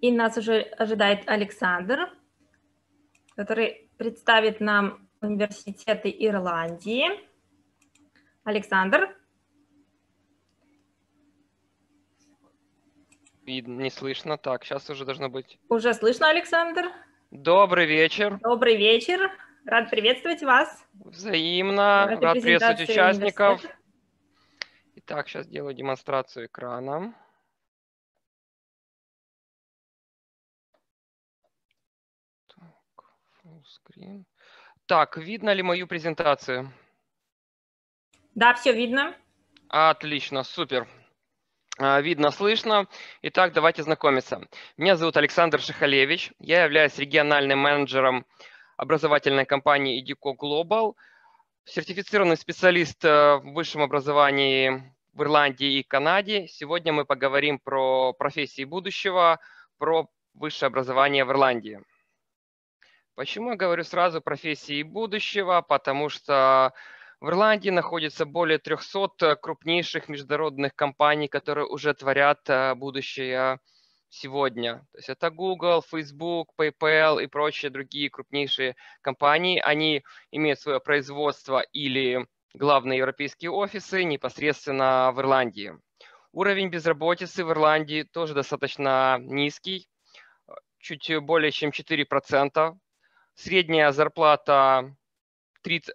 И нас уже ожидает Александр, который представит нам университеты Ирландии. Александр. Не слышно. Так, сейчас уже должно быть. Уже слышно, Александр. Добрый вечер. Добрый вечер. Рад приветствовать вас. Взаимно. Рад приветствовать участников. Итак, сейчас делаю демонстрацию экрана. Так, видно ли мою презентацию? Да, все видно. Отлично, супер. Видно, слышно. Итак, давайте знакомиться. Меня зовут Александр Шехалевич. Я являюсь региональным менеджером образовательной компании EduCo Global, сертифицированный специалист в высшем образовании в Ирландии и Канаде. Сегодня мы поговорим про профессии будущего, про высшее образование в Ирландии. Почему я говорю сразу профессии будущего? Потому что в Ирландии находится более 300 крупнейших международных компаний, которые уже творят будущее сегодня. То есть это Google, Facebook, PayPal и прочие другие крупнейшие компании. Они имеют свое производство или главные европейские офисы непосредственно в Ирландии. Уровень безработицы в Ирландии тоже достаточно низкий, чуть более чем 4%. Средняя зарплата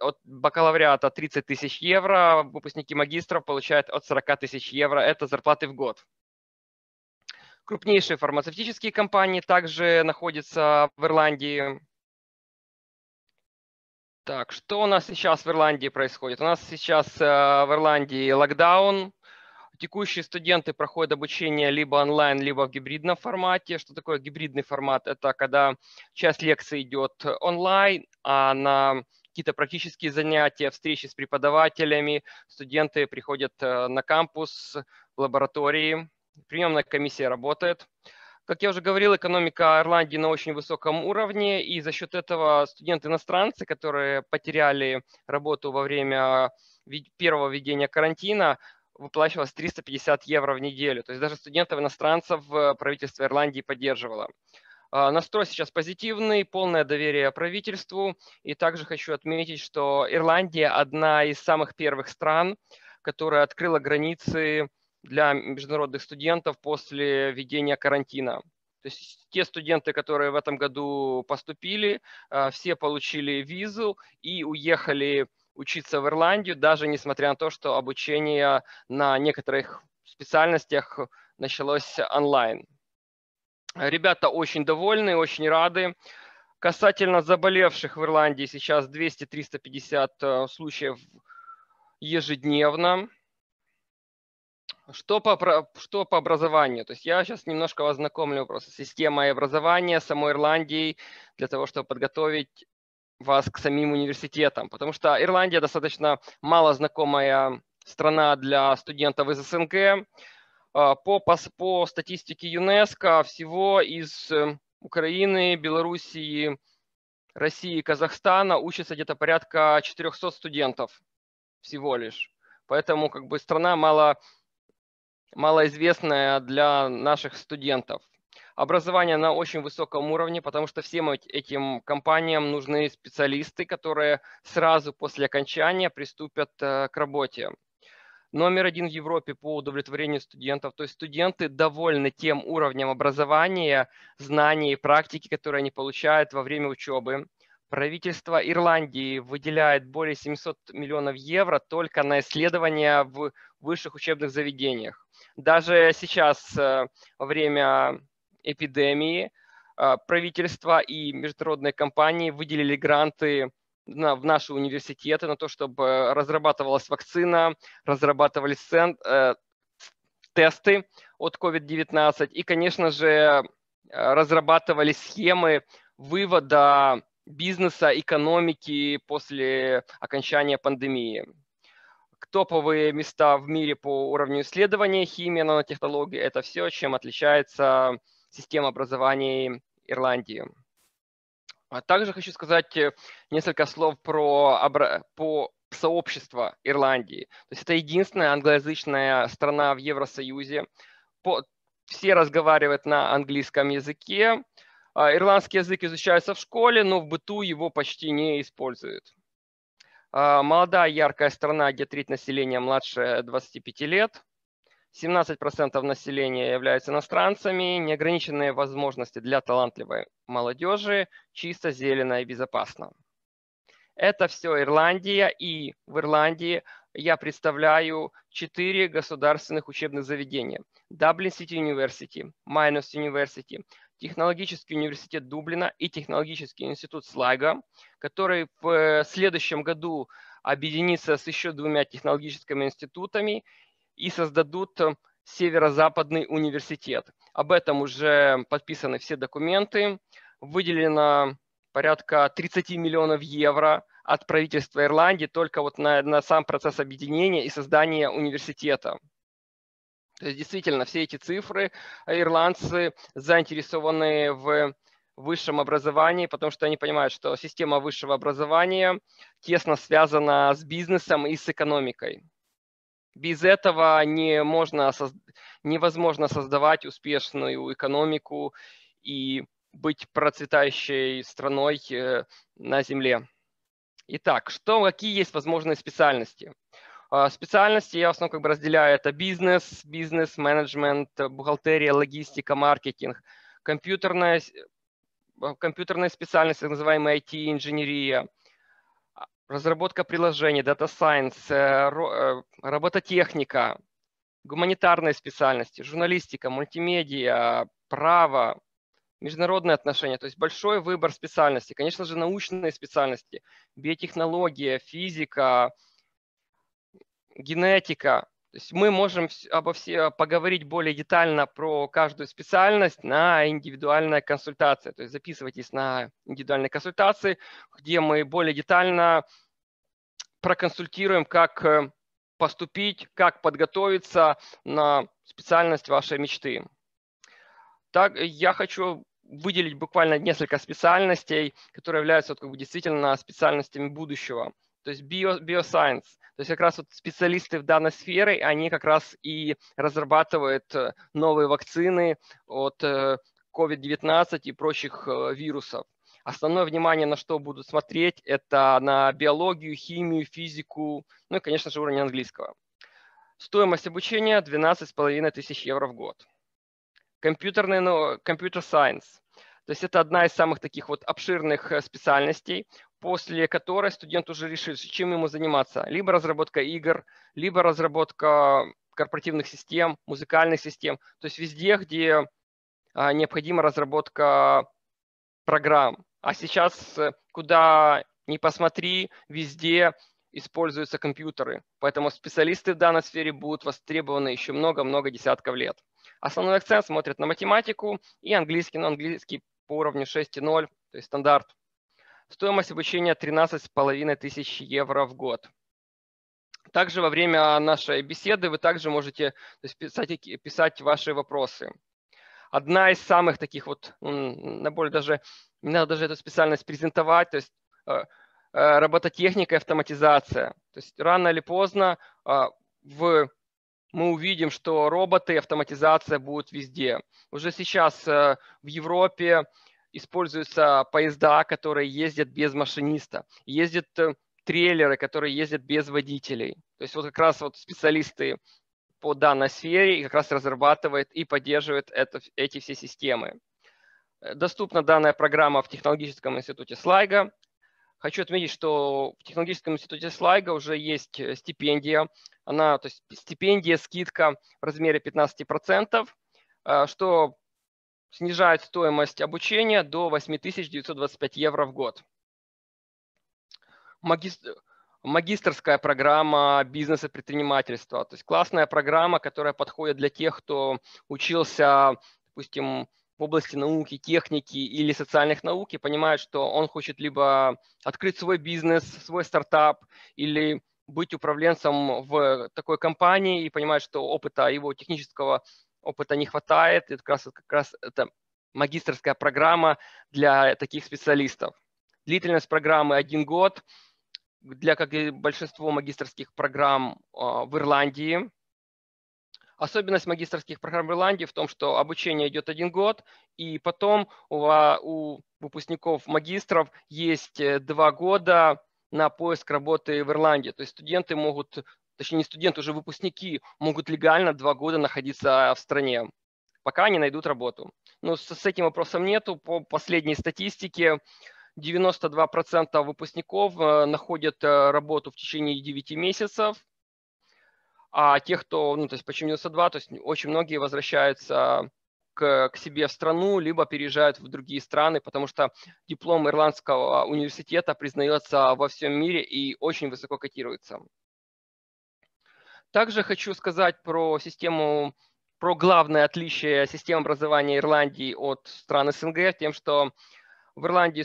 от бакалавриата 30 тысяч евро, выпускники магистров получают от 40 тысяч евро, это зарплаты в год. Крупнейшие фармацевтические компании также находятся в Ирландии. Так, что у нас сейчас в Ирландии происходит? У нас сейчас в Ирландии локдаун. Текущие студенты проходят обучение либо онлайн, либо в гибридном формате. Что такое гибридный формат? Это когда часть лекций идет онлайн, а на какие-то практические занятия, встречи с преподавателями, студенты приходят на кампус, в лаборатории, приемная комиссия работает. Как я уже говорил, экономика Ирландии на очень высоком уровне, и за счет этого студенты-иностранцы, которые потеряли работу во время первого введения карантина, выплачивалось 350 евро в неделю. То есть даже студентов-иностранцев правительство Ирландии поддерживало. Настрой сейчас позитивный, полное доверие правительству. И также хочу отметить, что Ирландия одна из самых первых стран, которая открыла границы для международных студентов после введения карантина. То есть те студенты, которые в этом году поступили, все получили визу и уехали учиться в Ирландию, даже несмотря на то, что обучение на некоторых специальностях началось онлайн. Ребята очень довольны, очень рады. Касательно заболевших в Ирландии сейчас 200-350 случаев ежедневно. Что по образованию? То есть я сейчас немножко вас знакомлю просто с системой образования самой Ирландии, для того, чтобы подготовить вас к самим университетам. Потому что Ирландия достаточно мало знакомая страна для студентов из СНГ. По статистике ЮНЕСКО всего из Украины, Белоруссии, России и Казахстана учатся где-то порядка 400 студентов всего лишь. Поэтому как бы страна малоизвестная для наших студентов. Образование на очень высоком уровне, потому что всем этим компаниям нужны специалисты, которые сразу после окончания приступят к работе. Номер 1 в Европе по удовлетворению студентов. То есть студенты довольны тем уровнем образования, знаний и практики, которые они получают во время учебы. Правительство Ирландии выделяет более 700 миллионов евро только на исследования в высших учебных заведениях. Даже сейчас, во время эпидемии, правительство и международные компании выделили гранты в наши университеты, на то, чтобы разрабатывалась вакцина, разрабатывались тесты от COVID-19 и, конечно же, разрабатывались схемы вывода бизнеса, экономики после окончания пандемии. Топовые места в мире по уровню исследования, химия, нанотехнологии – это все, чем отличается система образования Ирландии. А также хочу сказать несколько слов по сообществу Ирландии. То есть это единственная англоязычная страна в Евросоюзе. все разговаривают на английском языке. Ирландский язык изучается в школе, но в быту его почти не используют. Молодая яркая страна, где треть населения младше 25 лет. 17% населения являются иностранцами, неограниченные возможности для талантливой молодежи, чисто, зелено и безопасно. Это все Ирландия, и в Ирландии я представляю 4 государственных учебных заведения. Dublin City University, Maynooth University, Технологический университет Дублина и Технологический институт Слайго, который в следующем году объединится с еще 2 технологическими институтами и создадут Северо-Западный университет. Об этом уже подписаны все документы. Выделено порядка 30 миллионов евро от правительства Ирландии только вот на сам процесс объединения и создания университета. То есть действительно все эти цифры, ирландцы заинтересованы в высшем образовании, потому что они понимают, что система высшего образования тесно связана с бизнесом и с экономикой. Без этого невозможно создавать успешную экономику и быть процветающей страной на земле. Итак, какие есть возможные специальности? Специальности я в основном разделяю. Это бизнес, бизнес-менеджмент, бухгалтерия, логистика, маркетинг, компьютерная специальность, так называемая IT-инженерия, разработка приложений, Data Science, робототехника, гуманитарные специальности, журналистика, мультимедиа, право, международные отношения. То есть большой выбор специальностей. Конечно же, научные специальности, биотехнология, физика, генетика. То есть мы можем поговорить более детально про каждую специальность на индивидуальной консультации. То есть записывайтесь на индивидуальные консультации, где мы более детально проконсультируем, как поступить, как подготовиться на специальность вашей мечты. Так, я хочу выделить буквально несколько специальностей, которые являются действительно специальностями будущего. То есть биосайенс, то есть как раз специалисты в данной сфере, они как раз и разрабатывают новые вакцины от COVID-19 и прочих вирусов. Основное внимание, на что будут смотреть, это на биологию, химию, физику, ну и, конечно же, уровень английского. Стоимость обучения 12 500 евро в год. Computer science, то есть это одна из самых таких обширных специальностей, после которой студент уже решит, чем ему заниматься. Либо разработка игр, либо разработка корпоративных систем, музыкальных систем. То есть везде, где необходима разработка программ. А сейчас, куда ни посмотри, везде используются компьютеры. Поэтому специалисты в данной сфере будут востребованы еще много-много десятков лет. Основной акцент смотрит на математику и английский, но английский по уровню 6.0, то есть стандарт. Стоимость обучения 13 500 евро в год. Также во время нашей беседы вы также можете писать ваши вопросы. Одна из самых таких не надо даже эту специальность презентовать, то есть робототехника и автоматизация. То есть рано или поздно мы увидим, что роботы и автоматизация будут везде. Уже сейчас в Европе используются поезда, которые ездят без машиниста, ездят трейлеры, которые ездят без водителей. То есть как раз специалисты по данной сфере и как раз разрабатывают и поддерживают эти все системы. Доступна данная программа в Технологическом институте Слайго. Хочу отметить, что в Технологическом институте Слайго уже есть стипендия. Стипендия, скидка в размере 15%, что снижает стоимость обучения до 8925 евро в год. Магистерская программа бизнеса и предпринимательства. То есть классная программа, которая подходит для тех, кто учился, допустим, в области науки, техники или социальных наук и понимает, что он хочет либо открыть свой бизнес, свой стартап или быть управленцем в такой компании и понимает, что его технического опыта не хватает. И как раз это магистерская программа для таких специалистов. Длительность программы 1 год, как и большинство магистерских программ в Ирландии. Особенность магистерских программ в Ирландии в том, что обучение идет один год, и потом у выпускников магистров есть 2 года на поиск работы в Ирландии. То есть студенты могут, точнее не студенты, уже выпускники могут легально 2 года находиться в стране, пока они найдут работу. Но с этим вопросом нету. По последней статистике 92% выпускников находят работу в течение 9 месяцев, а тех, кто, ну, то есть почему 92, то есть очень многие возвращаются к себе в страну, либо переезжают в другие страны, потому что диплом Ирландского университета признается во всем мире и очень высоко котируется. Также хочу сказать про главное отличие системы образования Ирландии от стран СНГ, тем, что в Ирландии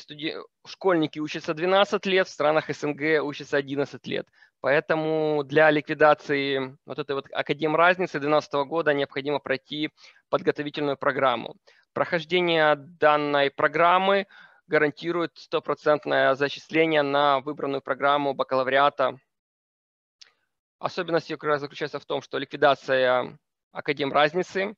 школьники учатся 12 лет, в странах СНГ учатся 11 лет. Поэтому для ликвидации вот этой вот академразницы 2012 года необходимо пройти подготовительную программу. Прохождение данной программы гарантирует 100% зачисление на выбранную программу бакалавриата. Особенность ее заключается в том, что ликвидация академразницы.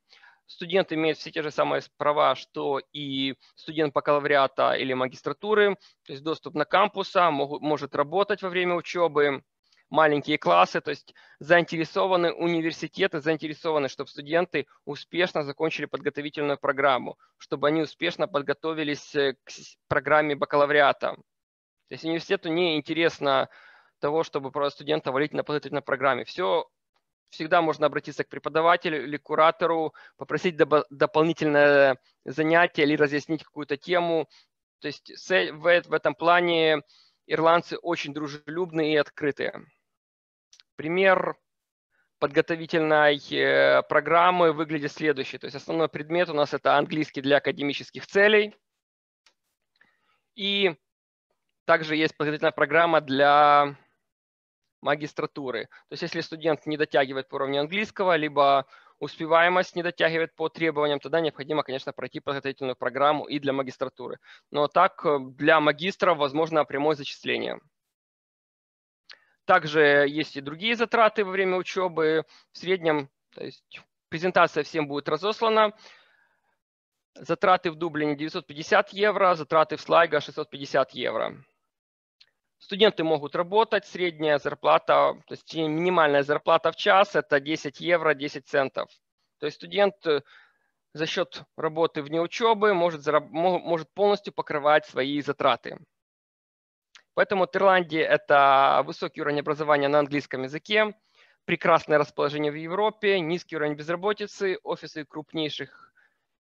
Студент имеет все те же самые права, что и студент бакалавриата или магистратуры, то есть доступ на кампуса, может работать во время учебы, маленькие классы, то есть заинтересованы университеты, заинтересованы, чтобы студенты успешно закончили подготовительную программу, чтобы они успешно подготовились к программе бакалавриата. То есть университету не интересно того, чтобы просто студента валить на подготовительной программе. Всегда можно обратиться к преподавателю или куратору, попросить дополнительное занятие или разъяснить какую-то тему. То есть в этом плане ирландцы очень дружелюбные и открытые. Пример подготовительной программы выглядит следующий. То есть основной предмет у нас это английский для академических целей. И также есть подготовительная программа для магистратуры. То есть если студент не дотягивает по уровню английского, либо успеваемость не дотягивает по требованиям, тогда необходимо, конечно, пройти подготовительную программу и для магистратуры. Но так для магистров возможно прямое зачисление. Также есть и другие затраты во время учебы. В среднем, то есть презентация всем будет разослана. Затраты в Дублине 950 евро, затраты в Слайго 650 евро. Студенты могут работать, средняя зарплата, то есть минимальная зарплата в час – это 10 евро 10 центов. То есть студент за счет работы вне учебы может полностью покрывать свои затраты. Поэтому Ирландия – это высокий уровень образования на английском языке, прекрасное расположение в Европе, низкий уровень безработицы, офисы крупнейших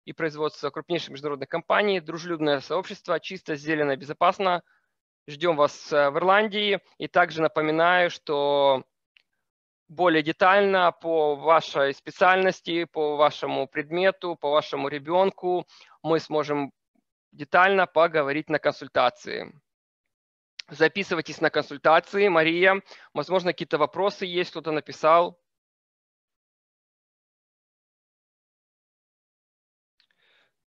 и производство крупнейших международных компаний, дружелюбное сообщество, чисто, зелено, безопасно. Ждем вас в Ирландии. И также напоминаю, что более детально по вашей специальности, по вашему предмету, по вашему ребенку мы сможем детально поговорить на консультации. Записывайтесь на консультации. Мария, возможно, какие-то вопросы есть, кто-то написал.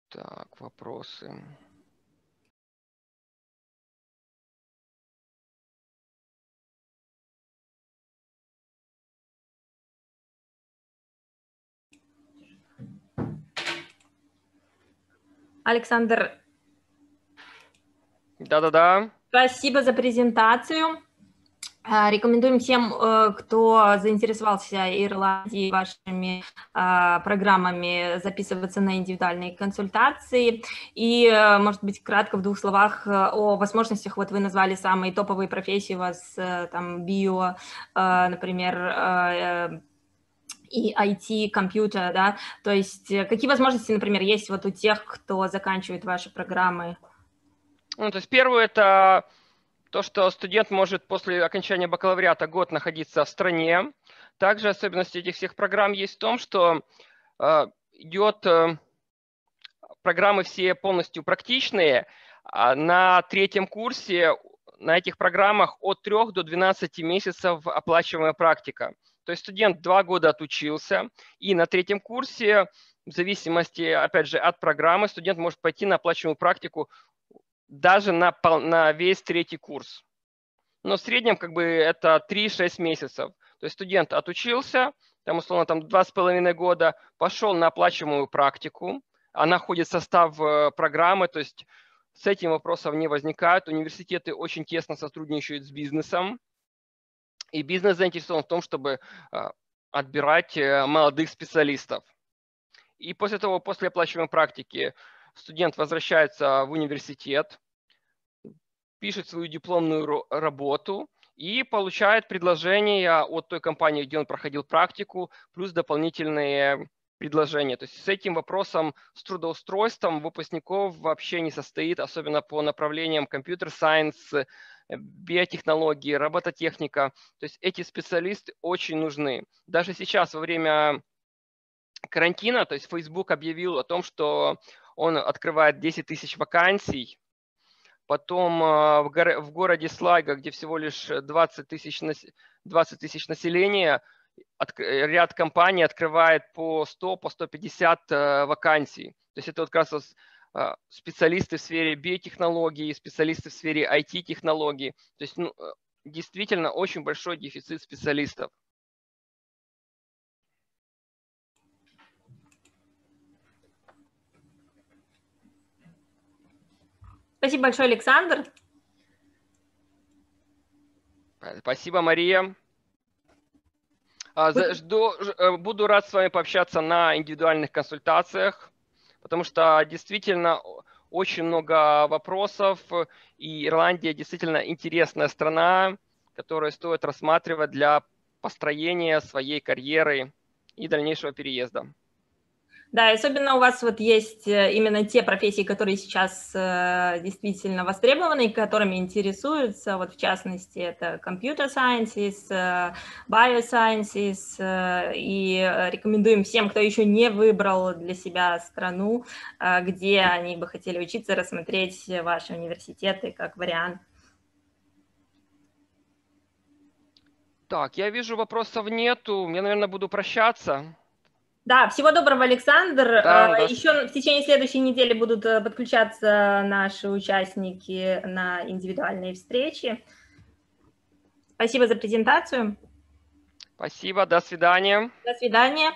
Так, вопросы. Александр. Да-да-да. Спасибо за презентацию. Рекомендуем всем, кто заинтересовался Ирландией, вашими программами, записываться на индивидуальные консультации. И, может быть, кратко в 2 словах о возможностях. Вот вы назвали самые топовые профессии у вас, там, био, например, и IT, компьютер, да, то есть какие возможности, например, есть вот у тех, кто заканчивает ваши программы? Ну, то есть первое, это то, что студент может после окончания бакалавриата год находиться в стране. Также особенность этих всех программ есть в том, что программы все полностью практичные. На 3-м курсе на этих программах от 3 до 12 месяцев оплачиваемая практика. То есть студент 2 года отучился, и на 3-м курсе, в зависимости, опять же, от программы, студент может пойти на оплачиваемую практику даже на весь 3-й курс. Но в среднем, как бы, это 3-6 месяцев. То есть студент отучился, там условно там 2,5 года, пошел на оплачиваемую практику, она входит в состав программы, то есть с этим вопросов не возникает. Университеты очень тесно сотрудничают с бизнесом, и бизнес заинтересован в том, чтобы отбирать молодых специалистов. И после того, после оплачиваемой практики, студент возвращается в университет, пишет свою дипломную работу и получает предложение от той компании, где он проходил практику, плюс дополнительные предложения. То есть с этим вопросом, с трудоустройством выпускников вообще не состоит, особенно по направлениям компьютер-сайенс, биотехнологии, робототехника. То есть эти специалисты очень нужны. Даже сейчас во время карантина, то есть Facebook объявил о том, что он открывает 10 тысяч вакансий. Потом в городе Слайго, где всего лишь 20 тысяч населения, ряд компаний открывает по 100, по 150 вакансий. То есть это вот как раз специалисты в сфере биотехнологий, специалисты в сфере IT-технологий. То есть ну, действительно очень большой дефицит специалистов. Спасибо большое, Александр. Спасибо, Мария. Буду рад с вами пообщаться на индивидуальных консультациях, потому что действительно очень много вопросов, и Ирландия действительно интересная страна, которую стоит рассматривать для построения своей карьеры и дальнейшего переезда. Да, особенно у вас вот есть именно те профессии, которые сейчас действительно востребованы и которыми интересуются, вот в частности это computer sciences, biosciences, и рекомендуем всем, кто еще не выбрал для себя страну, где они бы хотели учиться, рассмотреть ваши университеты как вариант. Так, я вижу, вопросов нету, я, наверное, буду прощаться. Да, всего доброго, Александр. Да. Еще в течение следующей недели будут подключаться наши участники на индивидуальные встречи. Спасибо за презентацию. Спасибо, до свидания. До свидания.